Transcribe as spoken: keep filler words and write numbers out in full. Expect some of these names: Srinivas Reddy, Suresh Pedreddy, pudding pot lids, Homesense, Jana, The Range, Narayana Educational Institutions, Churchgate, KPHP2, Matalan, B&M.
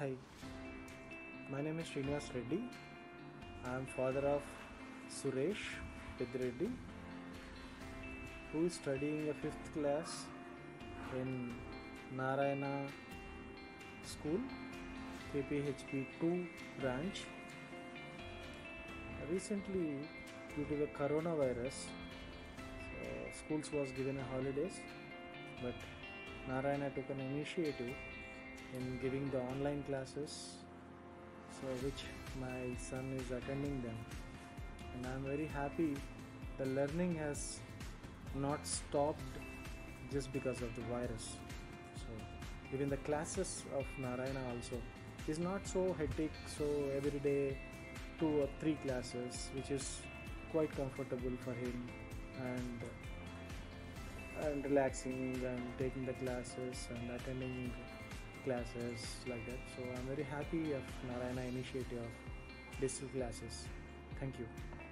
Hi, my name is Srinivas Reddy. I am father of Suresh Pedreddy, who is studying a fifth class in Narayana School, K P H P two branch. Recently, due to the coronavirus, so schools was given a holidays, but Narayana took an initiative in giving the online classes, so which my son is attending them, and I am very happy the learning has not stopped just because of the virus. So even the classes of Narayana also is not so hectic, so every day two or three classes, which is quite comfortable for him, and and relaxing and taking the classes and attending classes like that. So I'm very happy of Narayana initiative of digital classes. Thank you.